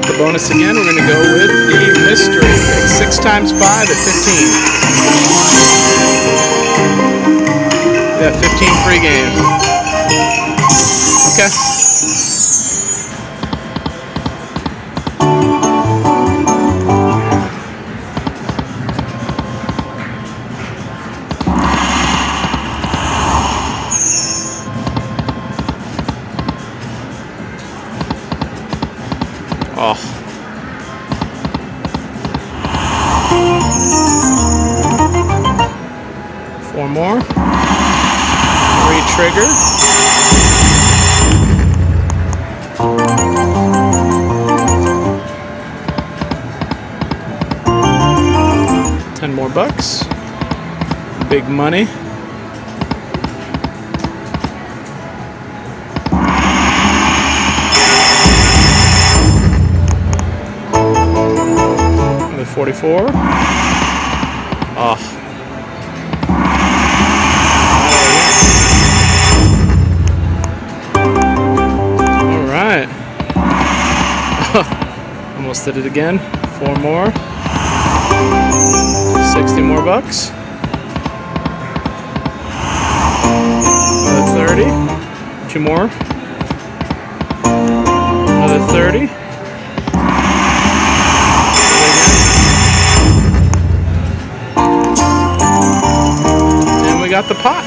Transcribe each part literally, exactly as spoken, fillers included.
got the bonus again. We're going to go with the mystery pick. Six times five at fifteen. Yeah, fifteen free games. Okay. Oh. Four more. Three trigger. Ten more bucks. Big money. forty-four. Ah. Oh. All right. Almost did it again. Four more. sixty more bucks. Another thirty. Two more. Another thirty. Got the pot.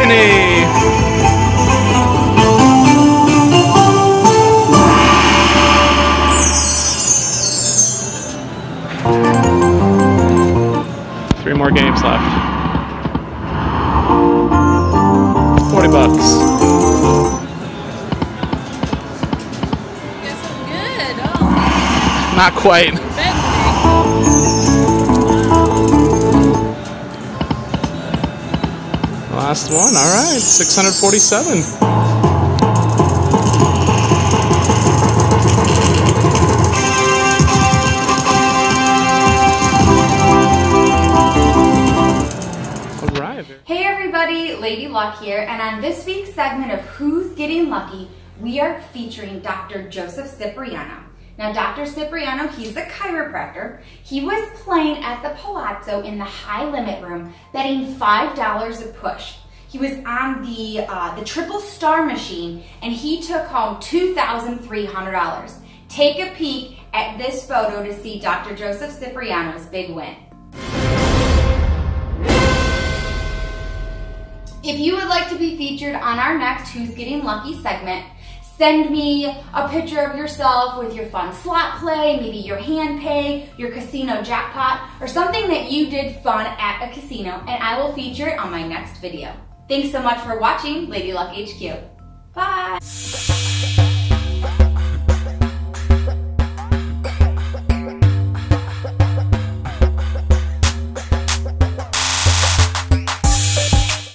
Mini. Three more games left. Forty bucks. Not quite. Last one, all right, six hundred forty-seven. All right. Hey everybody, Lady Luck here, and on this week's segment of Who's Getting Lucky, we are featuring Doctor Joseph Cipriano. Now, Doctor Cipriano, he's a chiropractor. He was playing at the Palazzo in the high limit room, betting five dollars a push. He was on the, uh, the Triple Star machine, and he took home two thousand three hundred dollars. Take a peek at this photo to see Doctor Joseph Cipriano's big win. If you would like to be featured on our next Who's Getting Lucky segment, send me a picture of yourself with your fun slot play, maybe your hand pay, your casino jackpot, or something that you did fun at a casino, and I will feature it on my next video. Thanks so much for watching Lady Luck H Q. Bye!